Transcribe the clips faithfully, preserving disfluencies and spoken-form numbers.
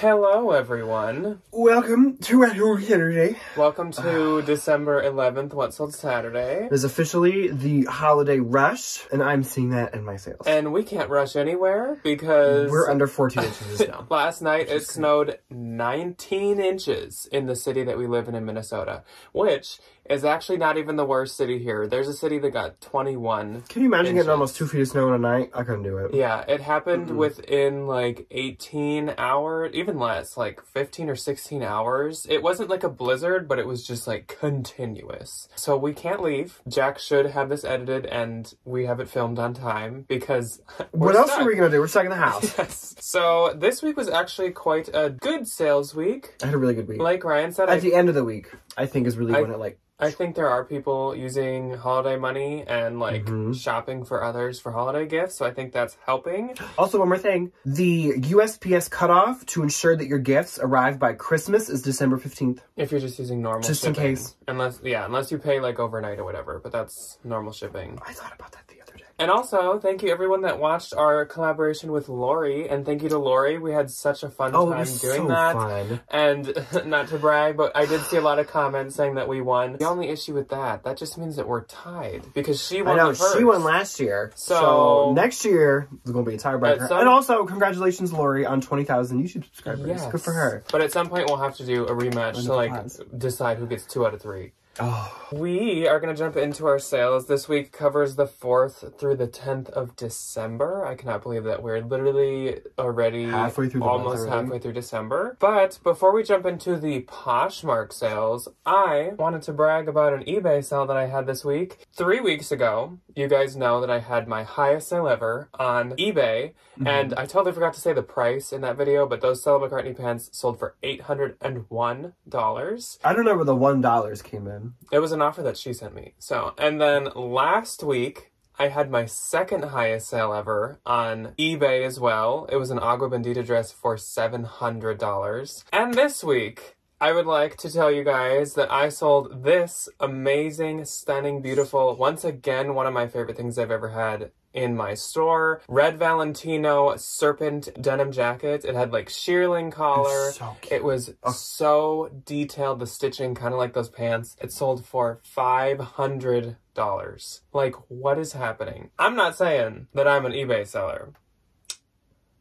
Hello, everyone. Welcome to What Sold Saturday. Welcome to December eleventh, What Sold Saturday. It is officially the holiday rush, and I'm seeing that in my sales. And we can't rush anywhere because... we're under fourteen inches now. Last night, it snowed nineteen inches in the city that we live in in Minnesota, which... is actually not even the worst city here. There's a city that got twenty-one. Can you imagine inches. Getting almost two feet of snow in a night? I couldn't do it. Yeah, it happened mm-mm. within like eighteen hours, even less, like fifteen or sixteen hours. It wasn't like a blizzard, but it was just like continuous. So we can't leave. Jack should have this edited and we have it filmed on time because we're What else stuck. Are we gonna do? We're stuck in the house. Yes. So this week was actually quite a good sales week. I had a really good week. Like Ryan said. At I, the end of the week, I think is really I, when it like... I think there are people using holiday money and, like, mm-hmm. shopping for others for holiday gifts, so I think that's helping. Also, one more thing. The U S P S cutoff to ensure that your gifts arrive by Christmas is December fifteenth. If you're just using normal shipping. Just in case. Unless, yeah, unless you pay, like, overnight or whatever, but that's normal shipping. I thought about that the other day. And also, thank you everyone that watched our collaboration with Lori, and thank you to Lori. We had such a fun oh, time doing so that. Fun. And not to brag, but I did see a lot of comments saying that we won. The only issue with that, that just means that we're tied because she won. I know she won last year, so, so next year it's gonna be a tiebreaker. Some... and also, congratulations, Lori, on twenty thousand YouTube subscribers. Yes. Good for her. But at some point, we'll have to do a rematch to so, like class. decide who gets two out of three. Oh. We are going to jump into our sales. This week covers the fourth through the tenth of December. I cannot believe that we're literally already halfway through almost month, halfway through December. But before we jump into the Poshmark sales, I wanted to brag about an eBay sale that I had this week. Three weeks ago, you guys know that I had my highest sale ever on eBay. Mm-hmm. And I totally forgot to say the price in that video, but those Stella McCartney pants sold for eight hundred and one dollars. I don't know where the one dollar came in. It was an offer that she sent me. So, and then last week, I had my second highest sale ever on eBay as well. It was an Agua Bendita dress for seven hundred dollars. And this week, I would like to tell you guys that I sold this amazing, stunning, beautiful, once again, one of my favorite things I've ever had in my store. Red Valentino serpent denim jacket. It had like shearling collar. So it was oh. so detailed, the stitching, kind of like those pants. It sold for five hundred dollars. Like, what is happening? I'm not saying that I'm an eBay seller,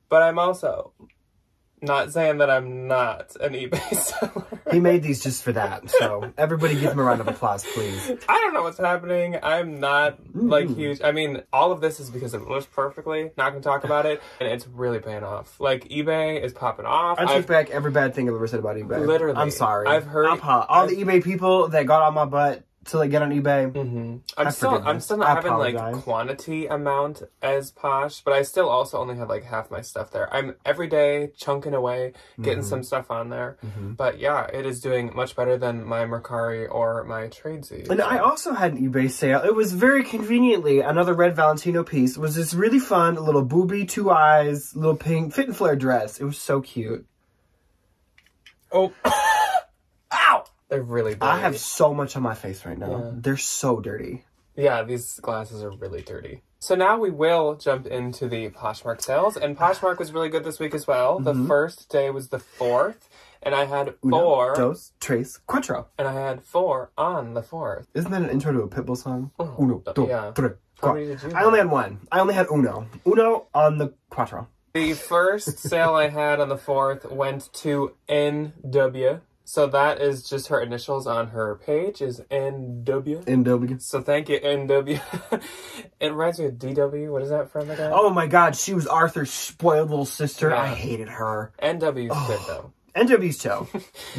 but I'm also not saying that I'm not an eBay seller. He made these just for that, so everybody give him a round of applause, please. I don't know what's happening. I'm not, like, mm. huge. I mean, all of this is because it works perfectly. Not gonna talk about it. And it's really paying off. Like, eBay is popping off. I take back every bad thing I've ever said about eBay. Literally. I'm sorry. I've heard... I've, all I've, the eBay people that got on my butt to, like, get on eBay. Mm-hmm. I'm still, I'm still not I having, apologize. Like, quantity amount as Posh, but I still also only have, like, half my stuff there. I'm every day chunking away, getting mm-hmm. some stuff on there. Mm-hmm. But, yeah, it is doing much better than my Mercari or my Tradesy. And I also had an eBay sale. It was very conveniently another Red Valentino piece. It was this really fun little booby, two eyes, little pink fit and flare dress. It was so cute. Oh. Ow! They're really dirty. I have so much on my face right now. Yeah. They're so dirty. Yeah, these glasses are really dirty. So now we will jump into the Poshmark sales. And Poshmark was really good this week as well. Mm-hmm. The first day was the fourth. And I had four. Uno, dos, tres, cuatro. And I had four on the fourth. Isn't that an intro to a Pitbull song? Oh, uno, dos, yeah. tres, cuatro. I only had one. I only had uno. Uno on the cuatro. The first sale I had on the fourth went to N W. So that is just her initials on her page, is N W. N W. So thank you, N W. It reminds me of D W. What is that from again? Oh my God, she was Arthur's spoiled little sister. Yeah. I hated her. N W's oh. good though. N W's toe.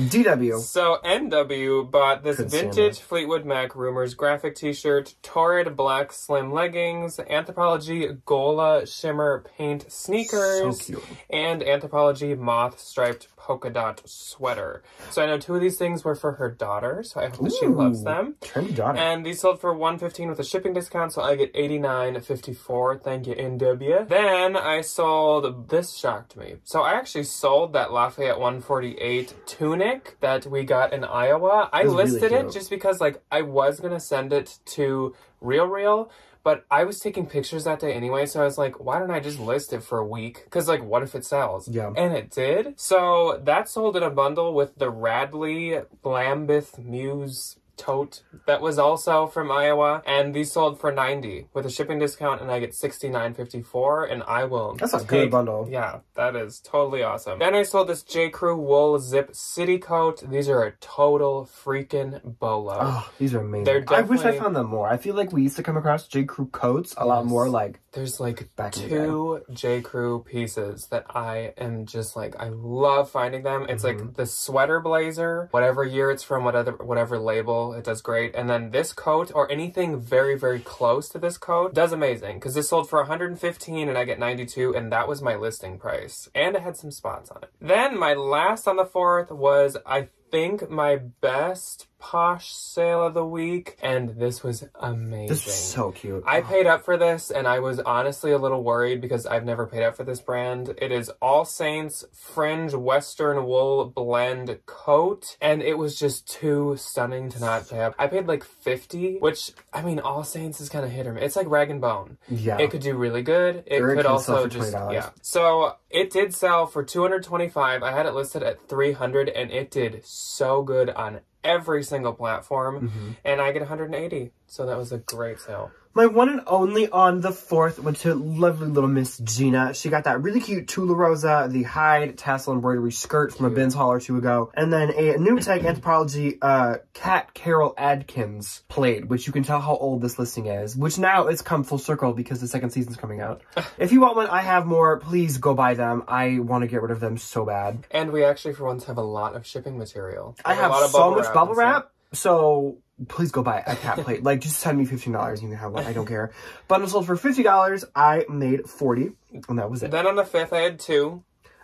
D W. So N W bought this Good vintage Santa. Fleetwood Mac Rumors graphic t-shirt, Torrid black slim leggings, Anthropologie Gola shimmer paint sneakers, so and Anthropologie moth striped polka dot sweater. So I know two of these things were for her daughter, so I hope Ooh, that she loves them. And these sold for one hundred fifteen dollars with a shipping discount, so I get eighty-nine fifty-four. Thank you, N W. Then I sold, this shocked me. So I actually sold that Lafayette one for forty-eight tunic that we got in Iowa. I listed it just because, like, I was going to send it to Real Real, but I was taking pictures that day anyway, so I was like, why don't I just list it for a week? Because, like, what if it sells? Yeah. And it did. So that sold in a bundle with the Radley Lambeth Muse tote that was also from Iowa, and these sold for ninety with a shipping discount, and I get sixty-nine fifty-four, and I will that's take, a good bundle. Yeah, that is totally awesome. Then I sold this J.Crew wool zip city coat. These are a total freaking bolo. Oh, these are amazing. They're definitely... I wish I found them more. I feel like we used to come across J.Crew coats a yes. lot more. Like, there's like back two the J.Crew pieces that I am just like, I love finding them. It's mm-hmm. like the sweater blazer, whatever year it's from, whatever whatever label. It does great. And then this coat, or anything very, very close to this coat, does amazing, because this sold for one hundred fifteen and I get ninety-two, and that was my listing price. And it had some spots on it. Then my last on the fourth was, I think, my best Posh sale of the week, and this was amazing. This is so cute. I oh. paid up for this, and I was honestly a little worried because I've never paid up for this brand. It is All Saints Fringe Western Wool Blend Coat, and it was just too stunning to not pay up. I paid like fifty, which, I mean, All Saints is kind of hit or miss. It's like rag and bone. Yeah. It could do really good. It Eric could also just, yeah. So it did sell for two hundred twenty-five dollars. I had it listed at three hundred dollars, and it did so good on every single platform, mm-hmm. and I get one hundred eighty, so that was a great sale. My one and only on the fourth went to lovely little Miss Gina. She got that really cute Tula Rosa, the hide tassel embroidery skirt from cute. a Ben's haul or two ago. And then a new tag Anthropologie uh, Cat Carol Adkins plate, which you can tell how old this listing is, which now it's come full circle because the second season's coming out. If you want one, I have more. Please go buy them. I want to get rid of them so bad. And we actually, for once, have a lot of shipping material. I have, I have so much bubble wrap. So... please go buy a cat plate. Like, just send me fifteen dollars and you can have one. I don't care. Bundle sold for fifty dollars. I made forty dollars, and that was it. Then on the fifth, I had two.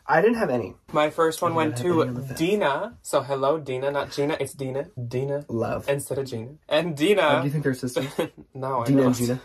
I didn't have any. My first one went to Dina. So, hello, Dina. Not Gina. It's Dina. Dina. Love. Instead of Gina. And Dina. Oh, do you think they're sisters? No, I don't. Dina and Gina.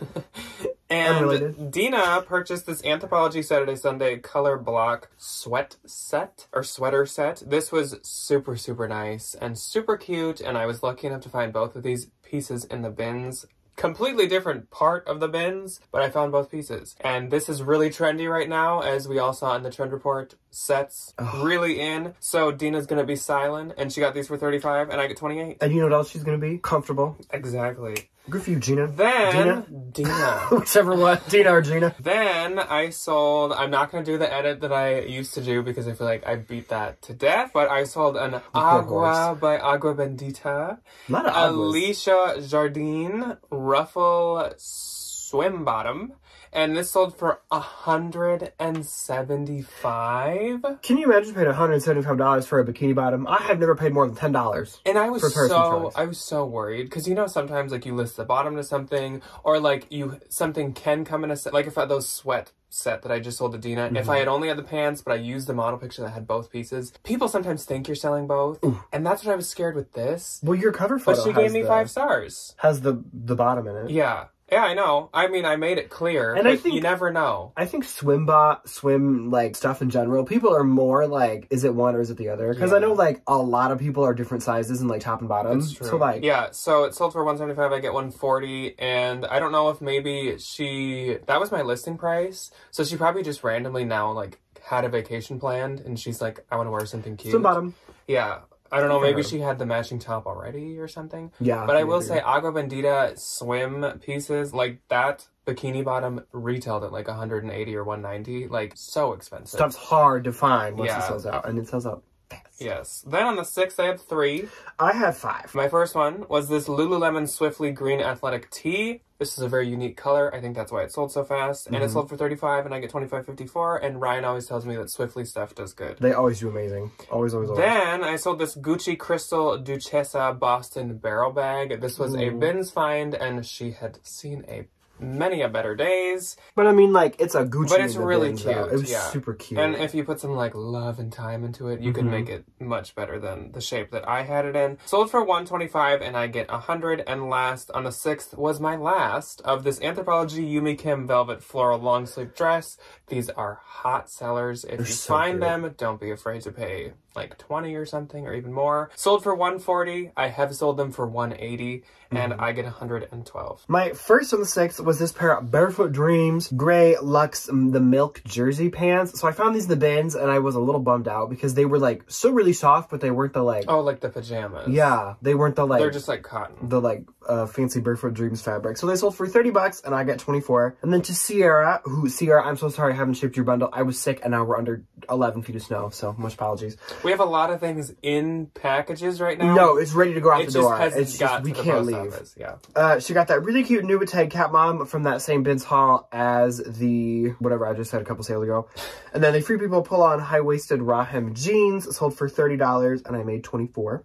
And unrelated. Dina purchased this Anthropologie Saturday Sunday color block sweat set or sweater set. This was super, super nice and super cute. And I was lucky enough to find both of these pieces in the bins. Completely different part of the bins, but I found both pieces. And this is really trendy right now, as we all saw in the trend report. Sets Ugh. really in. So Dina's gonna be silent, and she got these for thirty-five, and I get twenty-eight. And you know what else she's gonna be? Comfortable. Exactly. Good for you, Gina. Then Dina, Dina. Whichever one, Dina or Gina. Then I sold. I'm not gonna do the edit that I used to do because I feel like I beat that to death. But I sold an the Agua by Agua Bendita, not an Alicia Jardine ruffle swim bottom. And this sold for one hundred seventy-five dollars. Can you imagine paying one hundred seventy-five dollars for a bikini bottom? I have never paid more than ten dollars. And I was so I was so worried, because you know sometimes like you list the bottom to something, or like you something can come in a set, like if I, those sweat set that I just sold to Dina. Mm-hmm. If I had only had the pants, but I used the model picture that had both pieces. People sometimes think you're selling both. Ooh. And that's what I was scared with this. Well, your cover photo But she gave me the, five stars. Has the the bottom in it. Yeah. Yeah, I know. I mean, I made it clear, and I think, you never know. I think swim bot, swim, like, stuff in general, people are more, like, is it one or is it the other? Because yeah. I know, like, a lot of people are different sizes and, like, top and bottom. That's true. So, like... yeah, so it sold for one hundred seventy-five dollars, I get one hundred forty dollars, and I don't know if maybe she... that was my listing price, so she probably just randomly now, like, had a vacation planned, and she's like, I want to wear something cute. Swim bottom. Yeah. I don't know, maybe she had the matching top already or something. Yeah. But I will say, Agua Bendita swim pieces, like that bikini bottom retailed at like one hundred eighty or one hundred ninety. Like, so expensive. Stuff's hard to find once it sells out. And it sells out fast. Yes. Then on the sixth, I had three. I had five. My first one was this Lululemon Swiftly Green Athletic Tee. This is a very unique color. I think that's why it sold so fast. And mm-hmm. it sold for thirty-five dollars, and I get twenty-five fifty-four. And Ryan always tells me that Swiftly stuff does good. They always do amazing. Always, always, always. Then I sold this Gucci Crystal Duchessa Boston Barrel Bag. This was Ooh. a Ben's find, and she had seen a many a better days. But I mean, like, it's a Gucci. But it's really cute. It was yeah. super cute. And if you put some like love and time into it, you mm-hmm. can make it much better than the shape that I had it in. Sold for one twenty-five, and I get a hundred. And last on the sixth was my last of this Anthropologie Yumi Kim velvet floral long sleeve dress. These are hot sellers. If They're you so find cute. them, don't be afraid to pay like twenty or something or even more. Sold for one forty. I have sold them for one eighty, and mm-hmm. I get one hundred twelve. My first on the sixth was this pair of Barefoot Dreams gray luxe the milk jersey pants. So I found these in the bins, and I was a little bummed out because they were like so really soft, but they weren't the like oh like the pajamas. Yeah, they weren't the like they're just like cotton. The like uh, fancy Barefoot Dreams fabric. So they sold for thirty bucks, and I got twenty-four. And then to Sierra, who Sierra, I'm so sorry I haven't shipped your bundle. I was sick, and now we're under eleven feet of snow. So much apologies. We have a lot of things in packages right now. No, it's ready to go out it the door. It's just we can't leave. Office, yeah. Uh, she got that really cute Nubatag cat mom from that same bins haul as the whatever I just had a couple sales ago. And then the Free People pull on high waisted Rahem jeans sold for thirty dollars, and I made twenty-four.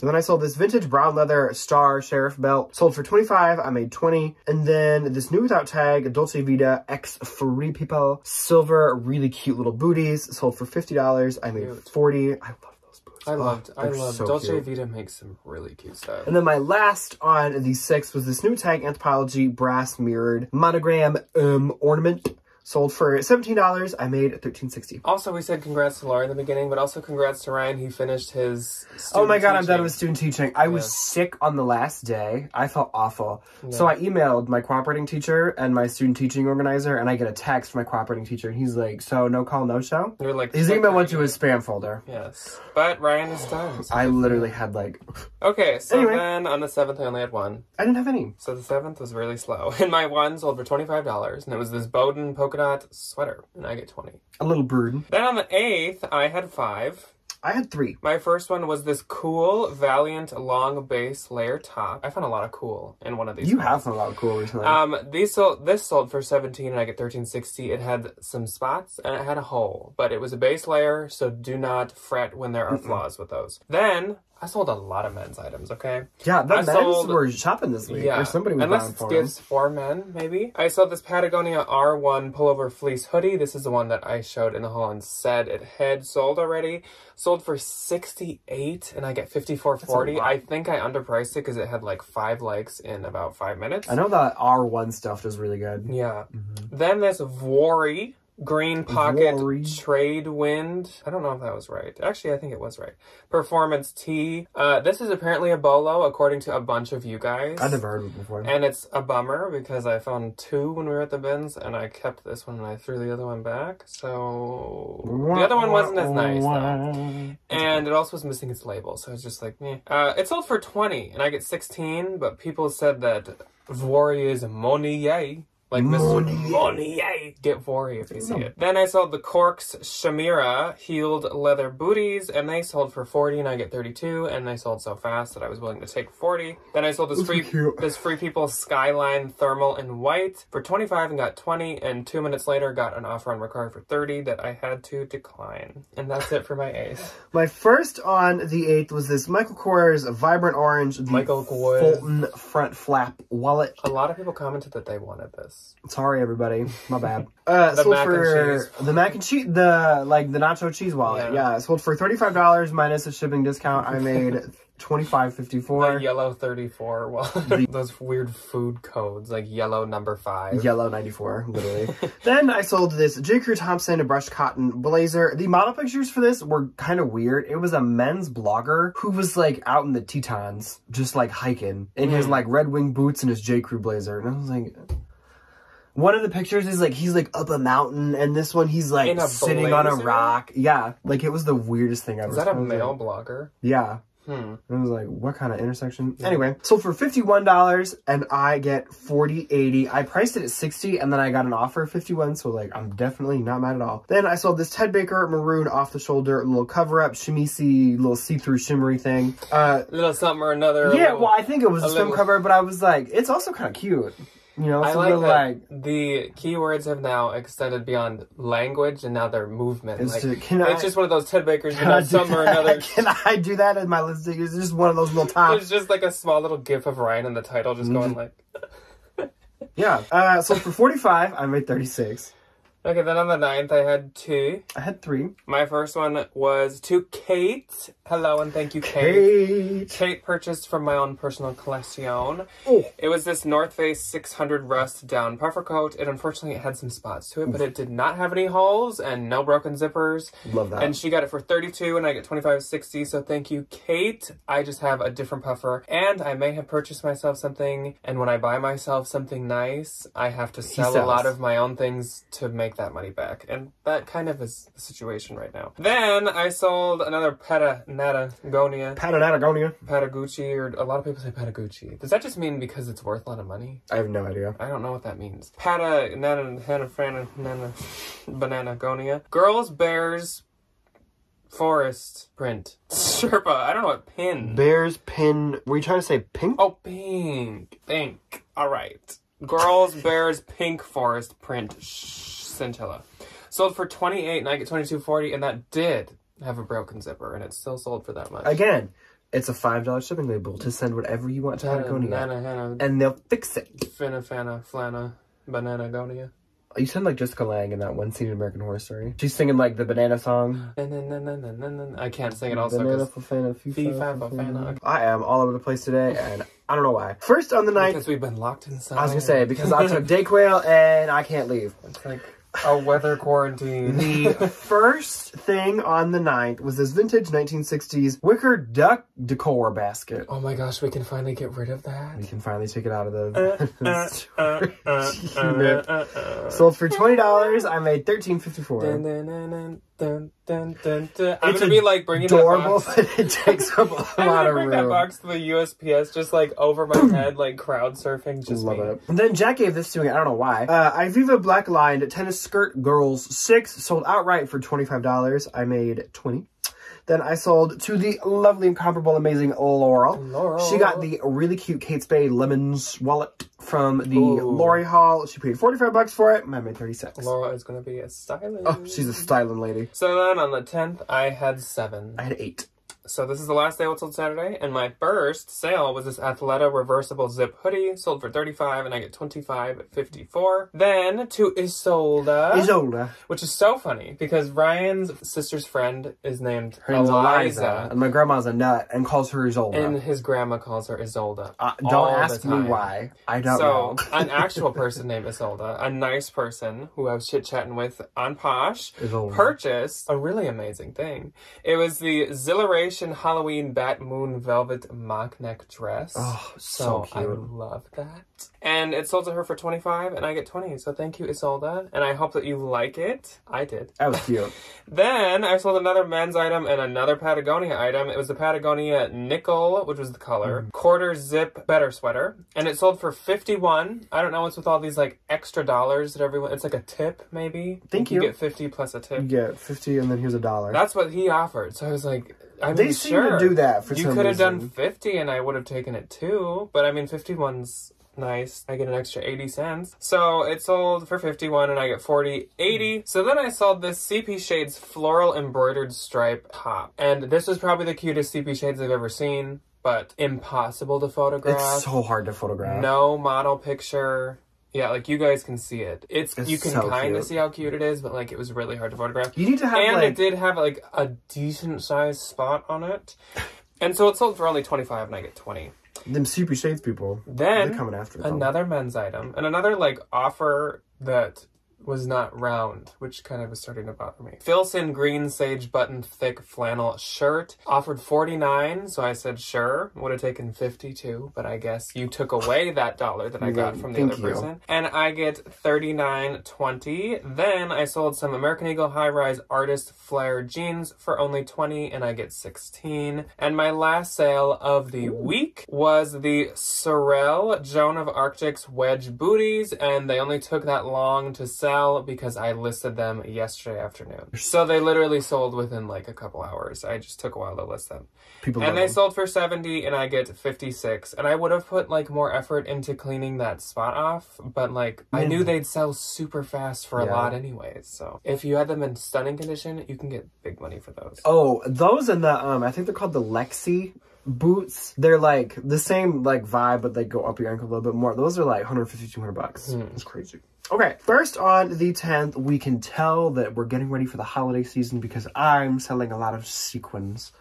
And then I sold this vintage brown leather star sheriff belt. Sold for twenty-five. I made twenty. And then this new without tag Dolce Vita X Free People silver really cute little booties. Sold for fifty dollars. I made cute. forty. I love those boots. I oh, loved. I loved. So Dolce cute. Vita makes some really cute stuff. And then my last on the sixth was this new tag Anthropologie brass mirrored monogram um ornament. Sold for seventeen dollars. I made thirteen sixty. Also, we said congrats to Laura in the beginning, but also congrats to Ryan. He finished his Oh my God, teaching. I'm done with student teaching. I yeah. was sick on the last day. I felt awful. Yeah. So I emailed my cooperating teacher and my student teaching organizer, and I get a text from my cooperating teacher, and he's like, so no call, no show? You're like, his email went to his spam folder. Yes. But Ryan is done. So I literally had like... Okay, so anyway. Then on the seventh, I only had one. I didn't have any. So the seventh was really slow. And my one sold for twenty-five dollars, and it was this Bowdoin polka dot sweater, and I get twenty. A little bird. Then on the eighth, I had five. I had three. My first one was this cool Valiant long base layer top. I found a lot of cool in one of these. You ones. Have found a lot of cool recently. Um, these sold, this sold for seventeen, and I get thirteen sixty. It had some spots, and it had a hole, but it was a base layer, so do not fret when there are Mm-mm. flaws with those. Then... I sold a lot of men's items, okay? Yeah, the I men's sold, were shopping this week. Yeah, or somebody was unless it's for gifts them. For men, maybe. I sold this Patagonia R one pullover fleece hoodie. This is the one that I showed in the haul and said it had sold already. Sold for sixty-eight, and I get fifty-four forty. I think I underpriced it because it had like five likes in about five minutes. I know that R one stuff is really good. Yeah. Mm-hmm. Then this Vuori green pocket Vuori. Trade wind. I don't know if that was right. Actually, I think it was right. Performance tee. Uh, this is apparently a bolo, according to a bunch of you guys. I've never heard of it before. And it's a bummer because I found two when we were at the bins, and I kept this one and I threw the other one back. So the other one wasn't as nice though. And it also was missing its label. So it's just like meh. Uh, it sold for twenty, and I get sixteen, but people said that Vuori is Monier. Like Mister Monier. Get Vuori if you see it. Then I sold the Corks Shamira heeled leather booties, and they sold for forty, and I get thirty-two, and they sold so fast that I was willing to take forty. Then I sold this free this Free People Skyline thermal in white for twenty-five and got twenty, and two minutes later got an offer on Mercari for thirty that I had to decline. And that's it for my eighth. My first on the eighth was this Michael Kors Vibrant Orange Michael Kors Fulton front flap wallet. A lot of people commented that they wanted this. Sorry, everybody. My bad. Uh, the sold mac for and cheese. The mac and cheese, the like the nacho cheese wallet. Yeah, yeah, sold for thirty-five dollars minus a shipping discount. I made twenty-five fifty-four. The yellow thirty-four wallet. Those weird food codes, like yellow number five, yellow ninety-four, literally. Then I sold this J.Crew Thompson brushed cotton blazer. The model pictures for this were kind of weird. It was a men's blogger who was like out in the Tetons, just like hiking in mm. his like Red Wing boots and his J.Crew blazer, and I was like. One of the pictures is, like, he's, like, up a mountain, and this one he's, like, sitting blazer? On a rock. Yeah. Like, it was the weirdest thing I've ever seen. Is that a male like, blogger? Yeah. Hmm. And I was like, what kind of intersection? Yeah. Anyway, sold for fifty-one dollars, and I get forty eighty. I priced it at sixty, and then I got an offer of fifty-one, so, like, I'm definitely not mad at all. Then I sold this Ted Baker maroon off-the-shoulder little cover-up, chemisey, little see-through shimmery thing. Uh, a little something or another. Yeah, little, well, I think it was a swim little... cover, but I was like, it's also kind of cute. You know, I like that like the keywords have now extended beyond language, and now they're movement. It's, like, just, can it's I, just one of those Ted Bakers. Can I, summer another... can I do that in my listing? It's just one of those little tops. It's just like a small little gif of Ryan in the title just mm-hmm. going like... Yeah. Uh, so for forty-five, I made thirty-six. Okay, then on the ninth, I had two. I had three. My first one was to Kate. Hello and thank you, Kate. Kate, Kate purchased from my own personal collection. Ooh. It was this North Face six hundred rust down puffer coat. It unfortunately it had some spots to it, but it did not have any holes and no broken zippers. Love that. And she got it for thirty-two and I get twenty-five sixty. So thank you, Kate. I just have a different puffer and I may have purchased myself something. And when I buy myself something nice, I have to sell a lot of my own things to make that money back, and that kind of is the situation right now. Then I sold another Patagonia Patagonia Patagucci, or a lot of people say Patagucci. Does that just mean because it's worth a lot of money? I have no idea. I don't know what that means. Patagonia Bananagonia Girls Bears Forest print Sherpa. I don't know what pin. Bears pin. Were you trying to say pink? Oh, pink. Pink. All right. Girls Bears Pink Forest print Scintilla. Sold for twenty-eight and I get twenty-two forty, and that did have a broken zipper and it still sold for that much. Again, it's a five dollar shipping label to send whatever you want to Patagonia. Nana, Hannah, and they'll fix it. Finna, Fanna, Flanna, Bananagonia. You sound like Jessica Lange in that one scene in American Horror Story. She's singing like the banana song. I can't sing it also because I am all over the place today and I don't know why. First on the night. Because we've been locked inside. I was going to say, because I took day quail and I can't leave. It's like a weather quarantine. The first thing on the ninth was this vintage nineteen sixties wicker duck decor basket. Oh my gosh, we can finally get rid of that. We can finally take it out of the uh, uh, uh, unit. Uh, uh, uh, uh. Sold for twenty dollars. I made thirteen fifty-four. Dun, dun, dun, dun. Dun, dun, dun, dun. I'm it's gonna be like bringing adorable, that box. But it takes up a lot of room. I'm gonna bring that box to the U S P S just like over my head, like crowd surfing. Just love me. It. And then Jack gave this to me. I don't know why. Uh, Iviva Black Lined Tennis Skirt Girls six sold outright for twenty-five dollars. I made twenty. Then I sold to the lovely, incomparable, amazing Laurel. Laurel. She got the really cute Kate Spade Lemons wallet from the Ooh. Lori Hall. She paid forty-five bucks for it. I made thirty-six. Laurel is going to be a styling. Oh, she's a styling lady. So then on the tenth, I had seven. I had eight. So this is the last sale till Saturday, and my first sale was this Athleta reversible zip hoodie, sold for thirty-five, and I get twenty-five fifty-four. Then to Isolda, Isolda, which is so funny because Ryan's sister's friend is named her Eliza, Eliza, and my grandma's a nut and calls her Isolda, and his grandma calls her Isolda. Uh, don't ask me why. I don't know. So an actual person named Isolda, a nice person who I was chit chatting with on Posh, Isolda purchased a really amazing thing. It was the Zilleration Halloween Bat Moon Velvet Mock Neck Dress. Oh, so, so cute. I love that. And it sold to her for twenty-five and I get twenty. So thank you, Isolda. And I hope that you like it. I did. That was cute. Then I sold another men's item and another Patagonia item. It was the Patagonia Nickel, which was the color. Mm. Quarter zip better sweater. And it sold for fifty-one. I don't know what's with all these like extra dollars that everyone, it's like a tip maybe. Thank you. You get fifty plus a tip. You get fifty and then here's a dollar. That's what he offered. So I was like, I mean, they seem sure, to do that for some reason. You could have done fifty and I would have taken it too. But I mean, fifty-one's nice. I get an extra eighty cents. So it sold for fifty-one and I get forty eighty. So then I sold this C P Shades floral embroidered stripe top. And this was probably the cutest C P Shades I've ever seen. But impossible to photograph. It's so hard to photograph. No model picture. Yeah, like you guys can see it. It's, it's you can so kind of see how cute it is, but like it was really hard to photograph. You need to have, and like... it did have like a decent sized spot on it, and so it sold for only twenty-five, and I get twenty. Them C P Shades people. Then they're coming after them. Another men's item and another like offer that was not round, which kind of was starting to bother me. Filson green sage button thick flannel shirt offered forty-nine, so I said sure. Would have taken fifty-two, but I guess you took away that dollar that I got from the Thank other you. person. And I get thirty-nine twenty. Then I sold some American Eagle high-rise artist flare jeans for only twenty, and I get sixteen. And my last sale of the Ooh. week was the Sorel Joan of Arctic's wedge booties, and they only took that long to sell because I listed them yesterday afternoon. So they literally sold within like a couple hours. I just took a while to list them. People and they them. sold for seventy and I get fifty-six. And I would have put like more effort into cleaning that spot off, but like mm. I knew they'd sell super fast for yeah. a lot anyways. So if you had them in stunning condition, you can get big money for those. Oh, those and the, um, I think they're called the Lexi. boots, they're like the same like vibe, but they go up your ankle a little bit more. Those are like one fifty, two hundred bucks. Mm. It's crazy. Okay, first on the tenth, we can tell that we're getting ready for the holiday season because I'm selling a lot of sequins.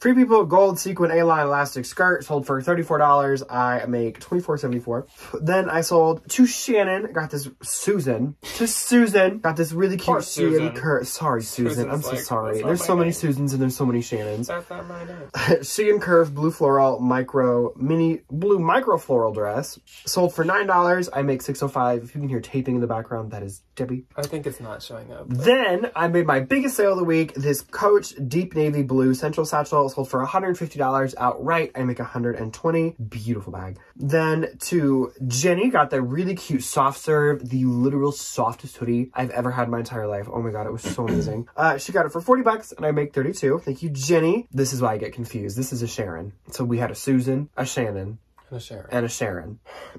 Free People gold sequin A-line elastic skirt sold for thirty-four dollars. I make twenty-four seventy-four. Then I sold to Shannon. Got this Susan. To Susan. Got this really cute Susan. Cur sorry, Susan. Susan's I'm so like, sorry. There's so many name. Susans and there's so many Shannons. That's not my name. She and Curve blue floral micro mini blue micro floral dress sold for nine dollars. I make six oh five. If you can hear taping in the background, that is Debbie. I think it's not showing up. But... Then I made my biggest sale of the week. This Coach deep navy blue central satchel. Sold for one hundred fifty dollars outright. I make one hundred twenty dollars. Beautiful bag. Then to Jenny, got the really cute soft serve, the literal softest hoodie I've ever had in my entire life. Oh my God, it was so amazing. Uh, she got it for forty bucks and I make thirty-two. Thank you, Jenny. This is why I get confused. This is a Sharon. So we had a Susan, a Shannon, and a Sharon. And a Sharon.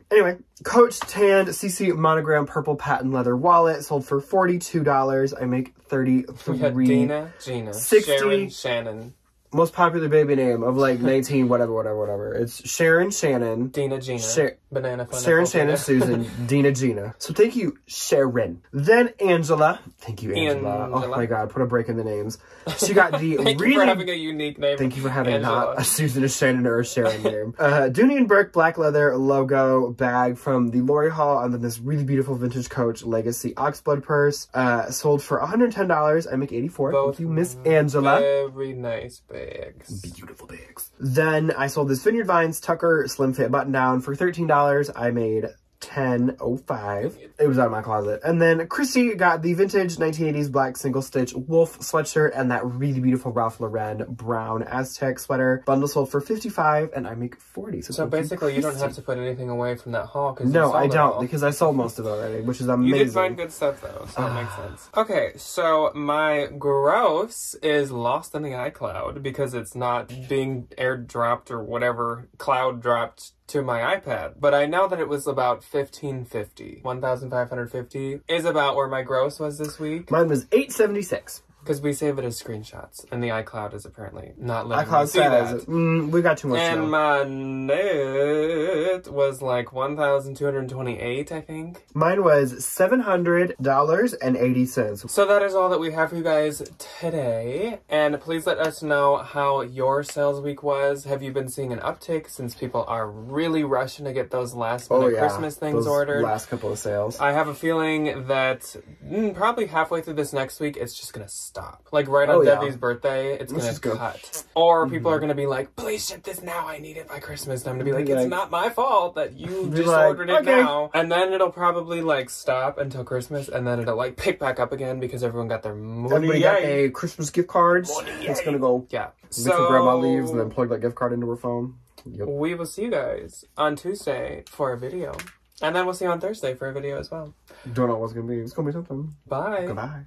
Anyway, Coach tanned C C monogram purple patent leather wallet sold for forty-two dollars. I make thirty-three. We had Dina, Gina, sixty. Sharon, Shannon. Most popular baby name of like nineteen, whatever, whatever, whatever. It's Sharon, Shannon. Dina, Gina. Sha Banana Fun. Sharon, Shannon, Susan. Dina, Gina. So thank you, Sharon. Then Angela. Thank you, Angela. Angela. Oh my God, put a break in the names. She got the thank really... you for having a unique name. Thank you for having Angela. Not a Susan, a Shannon, or a Sharon name. Uh, Dooney and Bourke black leather logo bag from the Lori Hall. And then this really beautiful vintage Coach legacy oxblood purse. Uh, sold for one hundred ten dollars. I make eighty-four. Both thank you, Miss Angela. Very nice, babe. Bags. Beautiful bags. Then I sold this Vineyard Vines Tucker Slim Fit Button Down for thirteen dollars. I made ten oh five. It was out of my closet. And then Chrissy got the vintage nineteen eighties black single stitch wolf sweatshirt and that really beautiful Ralph Lauren brown Aztec sweater. Bundle sold for fifty-five and I make forty. So, so basically you, you don't have to put anything away from that haul. Cause no, I don't all. Because I sold most of it already, which is amazing. You did find good stuff though, so that makes sense. Okay, so my gross is lost in the iCloud because it's not being airdropped or whatever, cloud dropped to my iPad, but I know that it was about fifteen fifty. one thousand five hundred fifty is about where my gross was this week. Mine was eight seventy-six. Because we save it as screenshots, and the iCloud is apparently not letting iCloud me see that. Mm, we got too much. And now. My net was like one thousand two hundred twenty-eight, I think. Mine was seven hundred dollars and eighty cents. So that is all that we have for you guys today. And please let us know how your sales week was. Have you been seeing an uptick since people are really rushing to get those last minute oh, yeah. Christmas things those ordered? Last couple of sales. I have a feeling that mm, probably halfway through this next week, it's just going to stop. Stop. Like right on oh, yeah. Debbie's birthday, it's going to cut. Or people mm-hmm. are going to be like, please ship this now. I need it by Christmas. And I'm going to be like, it's like, not my fault that you just like, ordered it okay. now. And then it'll probably like stop until Christmas. And then it'll like pick back up again because everyone got their money. Everybody got a Christmas gift cards. Money. It's going to go. Yeah. So grandma leaves and then plug that gift card into her phone. Yep. We will see you guys on Tuesday for a video. And then we'll see you on Thursday for a video as well. Don't know what's going to be. It's going to be something. Bye. Goodbye.